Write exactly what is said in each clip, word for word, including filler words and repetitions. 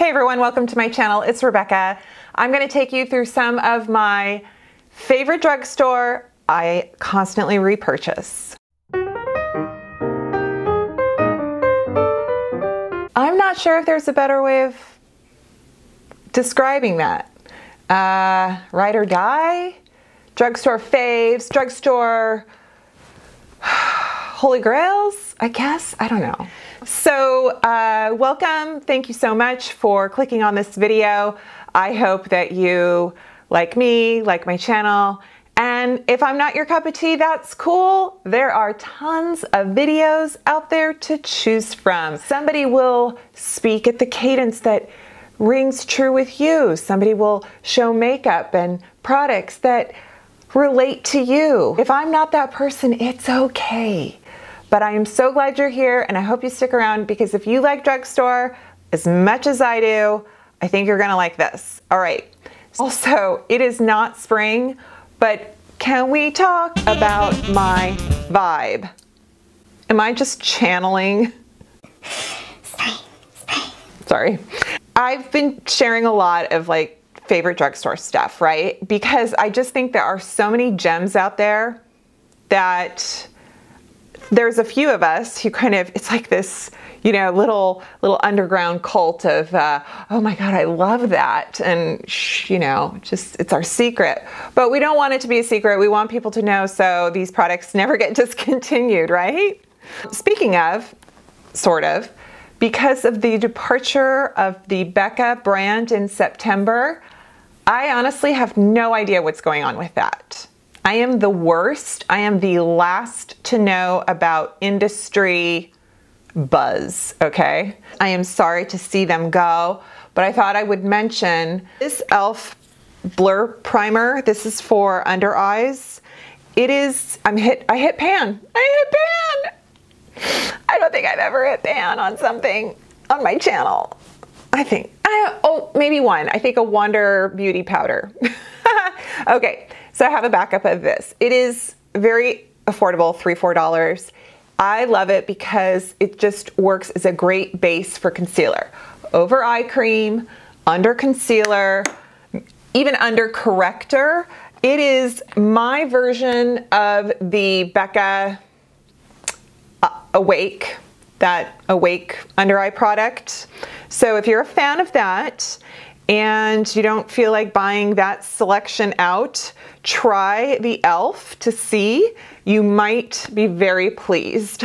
Hey everyone, welcome to my channel. It's Rebecca. I'm going to take you through some of my favorite drugstore I constantly repurchase. I'm not sure if there's a better way of describing that. Uh, ride or die? Drugstore faves, drugstore holy grails, I guess, I don't know. So uh, welcome, thank you so much for clicking on this video. I hope that you like me, like my channel, and if I'm not your cup of tea, that's cool. There are tons of videos out there to choose from. Somebody will speak at the cadence that rings true with you. Somebody will show makeup and products that relate to you. If I'm not that person, it's okay. But I am so glad you're here and I hope you stick around because if you like drugstore as much as I do, I think you're gonna like this. All right, also, it is not spring, but can we talk about my vibe? Am I just channeling? Spring, spring. Sorry. I've been sharing a lot of like favorite drugstore stuff, right? Because I just think there are so many gems out there that there's a few of us who kind of, it's like this, you know, little little underground cult of, uh, oh my God, I love that. And shh, you know, just, it's our secret. But we don't want it to be a secret. We want people to know so these products never get discontinued, right? Speaking of, sort of, because of the departure of the Becca brand in September, I honestly have no idea what's going on with that. I am the worst. I am the last to know about industry buzz, okay? I am sorry to see them go, but I thought I would mention this e l f Blur Primer. This is for under eyes. It is, I'm hit, I hit pan. I hit pan. I don't think I've ever hit pan on something on my channel. I think, I, oh, maybe one. I think a Wonder Beauty powder. Okay. So I have a backup of this. It is very affordable, three, four dollars. I love it because it just works as a great base for concealer. Over eye cream, under concealer, even under corrector. It is my version of the Becca uh, Awake, that Awake under eye product. So if you're a fan of that, and you don't feel like buying that selection out, try the e l f to see. You might be very pleased.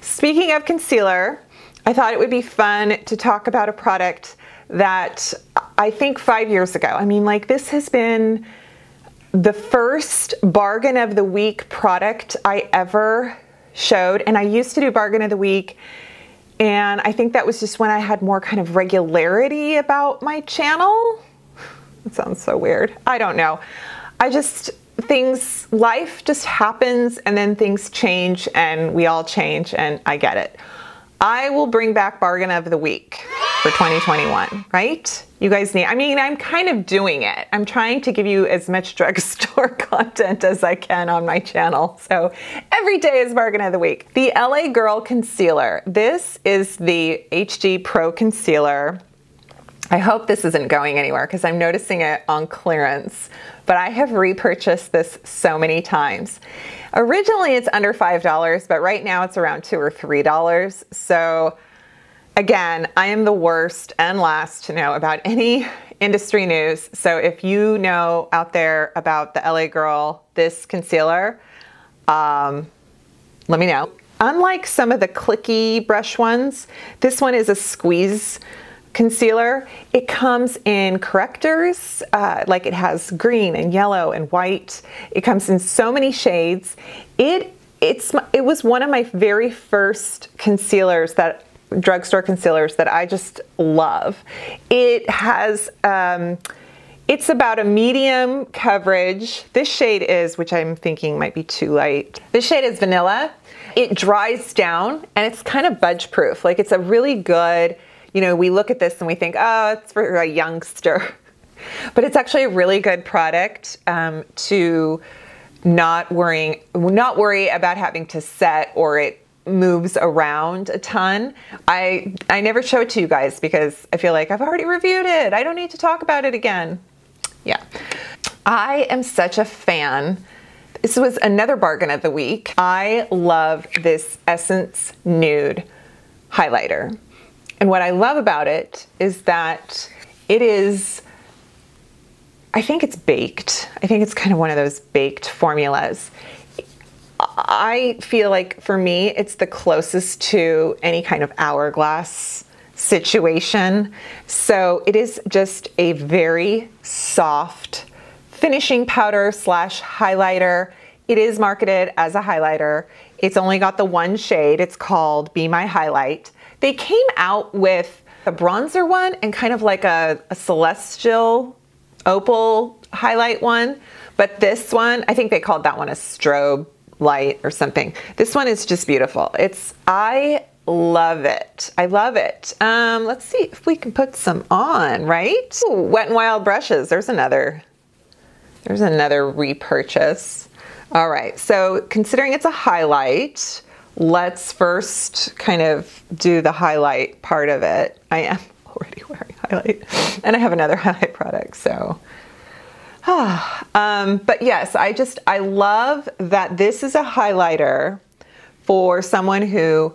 Speaking of concealer, I thought it would be fun to talk about a product that I think five years ago, I mean, like this has been the first bargain of the week product I ever showed. And I used to do bargain of the week. And I think that was just when I had more kind of regularity about my channel. That sounds so weird. I don't know. I just, things, life just happens and then things change and we all change and I get it. I will bring back bargain of the week for twenty twenty-one, right? You guys need, I mean, I'm kind of doing it. I'm trying to give you as much drugstore content as I can on my channel. So every day is bargain of the week. The L A Girl Concealer. This is the H D Pro Concealer. I hope this isn't going anywhere because I'm noticing it on clearance, but I have repurchased this so many times. Originally it's under five dollars, but right now it's around two or three dollars. So again, I am the worst and last to know about any industry news. So if you know out there about the L A Girl, this concealer, um, let me know. Unlike some of the clicky brush ones, this one is a squeeze concealer. It comes in correctors, uh, like it has green and yellow and white. It comes in so many shades. It it's it was one of my very first concealers, that drugstore concealers that I just love. It has um, it's about a medium coverage. This shade is, which I'm thinking might be too light. This shade is vanilla. It dries down and it's kind of budge proof. Like it's a really good. You know, we look at this and we think, oh, it's for a youngster. But it's actually a really good product um, to not worrying, not worry about having to set or it moves around a ton. I, I never show it to you guys because I feel like I've already reviewed it. I don't need to talk about it again. Yeah. I am such a fan. This was another bargain of the week. I love this Essence Nude highlighter. And what I love about it is that it is, I think it's baked. I think it's kind of one of those baked formulas. I feel like for me, it's the closest to any kind of Hourglass situation. So it is just a very soft finishing powder slash highlighter. It is marketed as a highlighter. It's only got the one shade. It's called Be My Highlight. They came out with a bronzer one and kind of like a, a celestial opal highlight one. But this one, I think they called that one a strobe light or something. This one is just beautiful. It's, I love it. I love it. Um, let's see if we can put some on, right? Ooh, Wet n Wild brushes. There's another, there's another repurchase. All right. So considering it's a highlight, let's first kind of do the highlight part of it. I am already wearing highlight and I have another highlight product. So, um, but yes, I just, I love that this is a highlighter for someone who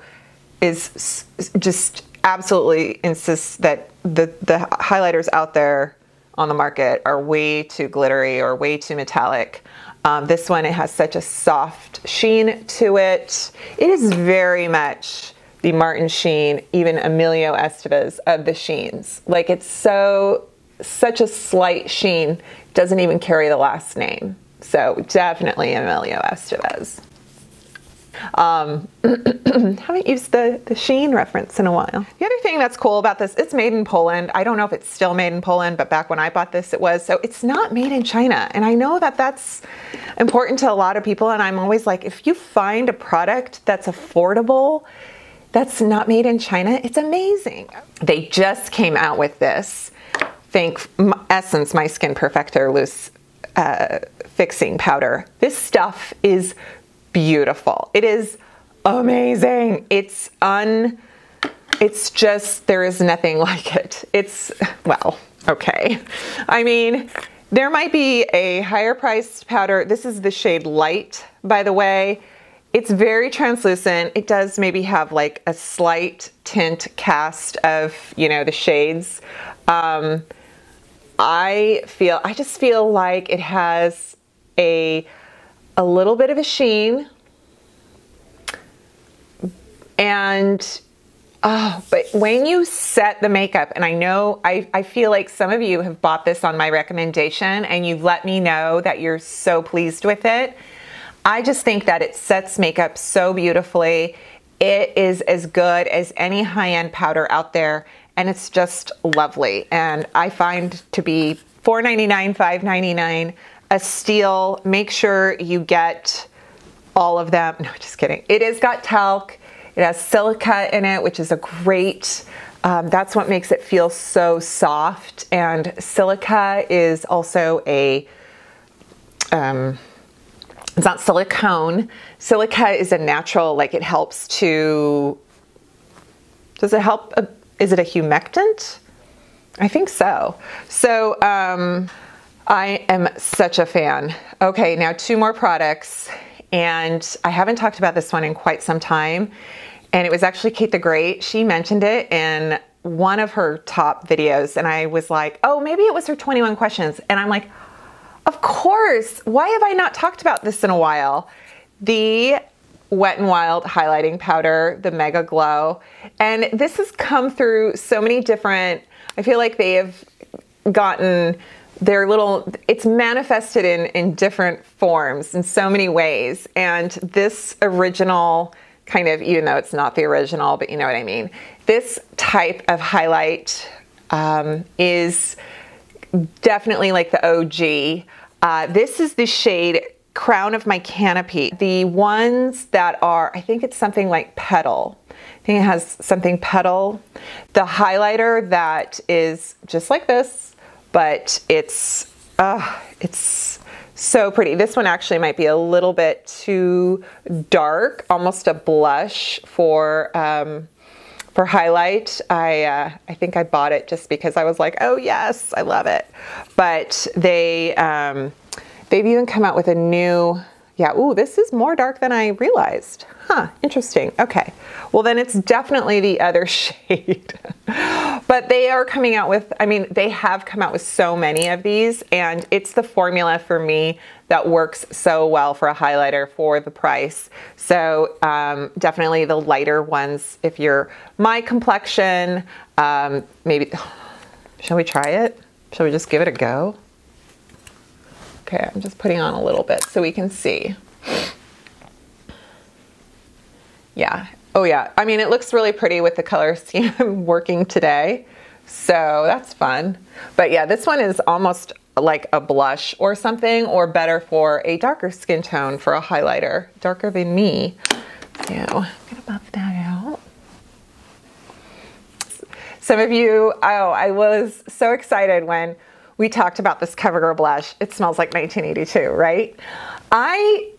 is just absolutely insists that the, the highlighters out there on the market are way too glittery or way too metallic. Um, this one, it has such a soft sheen to it. It is very much the Martin Sheen, even Emilio Estevez of the sheens. Like it's so, such a slight sheen, doesn't even carry the last name. So definitely Emilio Estevez. Um, haven't used the, the Sheen reference in a while. The other thing that's cool about this, it's made in Poland. I don't know if it's still made in Poland, but back when I bought this, it was. So it's not made in China. And I know that that's important to a lot of people. And I'm always like, if you find a product that's affordable, that's not made in China, it's amazing. They just came out with this. Think Essence, my Skin Perfector Loose uh, Fixing Powder. This stuff is beautiful. It is amazing. It's un, it's just, there is nothing like it. It's, well, okay. I mean, there might be a higher priced powder. This is the shade Light, by the way. It's very translucent. It does maybe have like a slight tint cast of, you know, the shades. Um, I feel, I just feel like it has a, a little bit of a sheen and, oh, but when you set the makeup, and I know, I, I feel like some of you have bought this on my recommendation and you've let me know that you're so pleased with it. I just think that it sets makeup so beautifully. It is as good as any high-end powder out there and it's just lovely. And I find to be four ninety-nine, five ninety-nine, a steal. Make sure you get all of them. No, just kidding. It has got talc. It has silica in it, which is a great, um, that's what makes it feel so soft. And silica is also a, um, it's not silicone. Silica is a natural, like it helps to, does it help? Uh, is it a humectant? I think so. So, um, I am such a fan. Okay, now two more products, and I haven't talked about this one in quite some time, and it was actually Kate the Great. She mentioned it in one of her top videos, and I was like, oh, maybe it was her twenty-one questions, and I'm like, of course, why have I not talked about this in a while? The Wet n Wild highlighting powder, the Mega Glow, and this has come through so many different, I feel like they have gotten They're little, it's manifested in, in different forms in so many ways. And this original kind of, even though it's not the original, but you know what I mean. This type of highlight um, is definitely like the O G. Uh, this is the shade Crown of My Canopy. The ones that are, I think it's something like Petal. I think it has something Petal. The highlighter that is just like this, but it's, uh, it's So pretty. This one actually might be a little bit too dark, almost a blush for um, for highlight. I uh, I think I bought it just because I was like, oh yes, I love it. But they um, they've even come out with a new. Yeah, ooh, this is more dark than I realized. Huh, interesting. Okay, well then it's definitely the other shade. But they are coming out with, I mean, they have come out with so many of these, and it's the formula for me that works so well for a highlighter for the price. So um, definitely the lighter ones, if you're my complexion, um, maybe, shall we try it? Shall we just give it a go? Okay, I'm just putting on a little bit so we can see. Yeah, oh yeah. I mean, it looks really pretty with the color scheme I'm working today, so that's fun. But yeah, this one is almost like a blush or something, or better for a darker skin tone for a highlighter, darker than me. So I'm gonna buff that out. Some of you, oh, I was so excited when we talked about this CoverGirl blush. It smells like nineteen eighty-two, right? I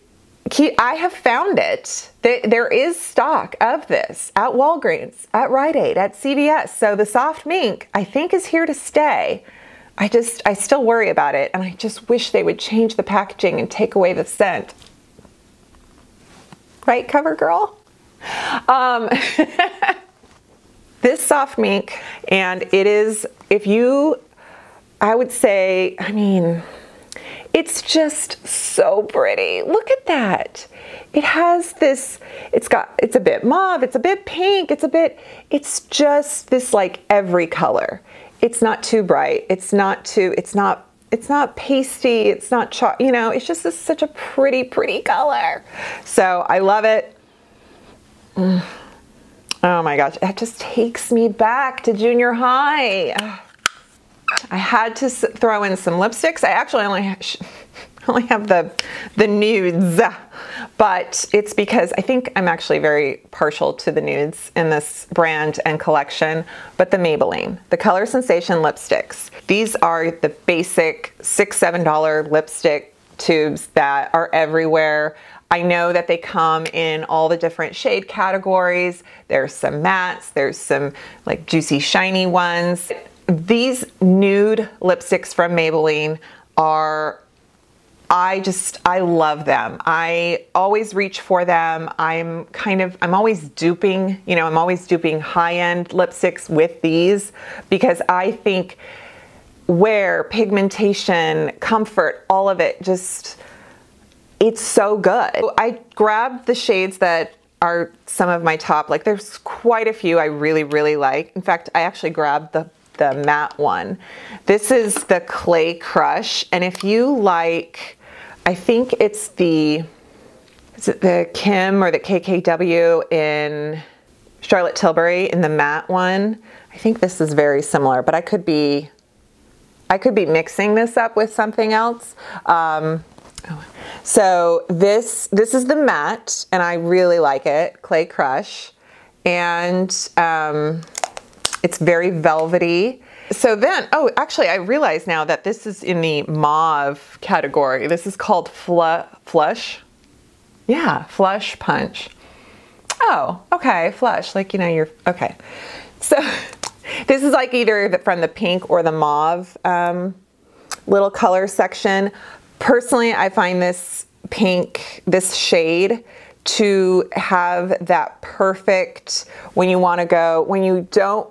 keep, I have found it. There is stock of this at Walgreens, at Rite Aid, at C V S. So the soft mink, I think, is here to stay. I just, I still worry about it, and I just wish they would change the packaging and take away the scent. Right, CoverGirl? Um, this soft mink, and it is, if you, I would say, I mean, it's just so pretty. Look at that. It has this, it's got, it's a bit mauve, it's a bit pink, it's a bit, it's just this like every color. It's not too bright. It's not too, it's not, it's not pasty. It's not, cho you know, it's just this, such a pretty, pretty color. So I love it. Mm. Oh my gosh. That just takes me back to junior high. I had to throw in some lipsticks. I actually only ha only have the the nudes, but it's because I think I'm actually very partial to the nudes in this brand and collection, but the Maybelline, the Color Sensation lipsticks. These are the basic six, seven dollar lipstick tubes that are everywhere. I know that they come in all the different shade categories. There's some mattes, there's some like juicy, shiny ones. These nude lipsticks from Maybelline are, I just, I love them. I always reach for them. I'm kind of, I'm always duping, you know, I'm always duping high-end lipsticks with these, because I think wear, pigmentation, comfort, all of it just, it's so good. I grabbed the shades that are some of my top, like there's quite a few I really, really like. In fact, I actually grabbed the the matte one. This is the Clay Crush, and if you like, I think it's the, is it the Kim or the K K W in Charlotte Tilbury in the matte one? I think this is very similar, but I could be, I could be mixing this up with something else. Um, so this, this is the matte, and I really like it, Clay Crush, and um, it's very velvety. So then, oh, actually I realize now that this is in the mauve category. This is called flu Flush. Yeah, Flush Punch. Oh, okay, Flush, like, you know, you're, okay. So this is like either from the pink or the mauve um, little color section. Personally, I find this pink, this shade, to have that perfect, when you wanna go, when you don't,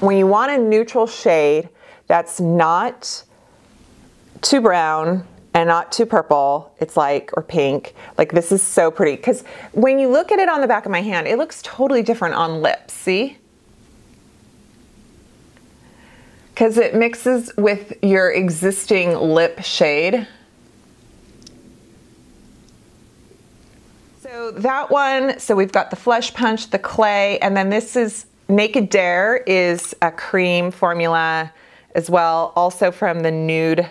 when you want a neutral shade that's not too brown and not too purple, it's like, or pink, like this is so pretty. Because when you look at it on the back of my hand, it looks totally different on lips, see? Because it mixes with your existing lip shade. So that one, so we've got the Flush Punch, the Clay, and then this is Naked Dare, is a cream formula as well, also from the nude.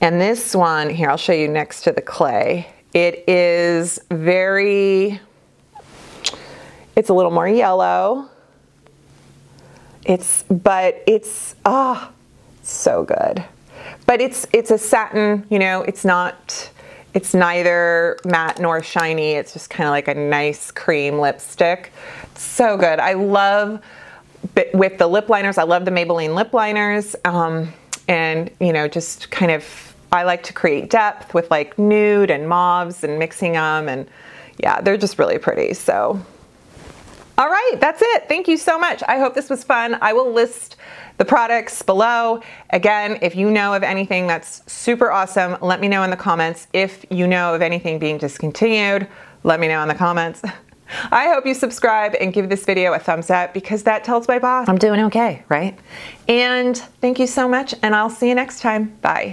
And this one here, I'll show you next to the Clay. It is very, it's a little more yellow. It's, but it's, ah, oh, so good. But it's it's a satin, you know, it's not, it's neither matte nor shiny. It's just kind of like a nice cream lipstick. It's so good. I love, with the lip liners, I love the Maybelline lip liners. Um, and, you know, just kind of, I like to create depth with like nude and mauves and mixing them. And yeah, they're just really pretty. So, all right, that's it. Thank you so much. I hope this was fun. I will list the products below. Again, if you know of anything that's super awesome, let me know in the comments. If you know of anything being discontinued, let me know in the comments. I hope you subscribe and give this video a thumbs up because that tells my boss I'm doing okay, right? And thank you so much, and I'll see you next time. Bye.